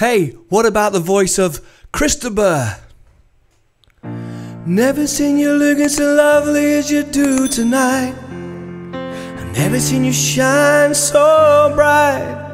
Hey, what about the voice of Chris De Burgh? Never seen you looking so lovely as you do tonight. I've never seen you shine so bright.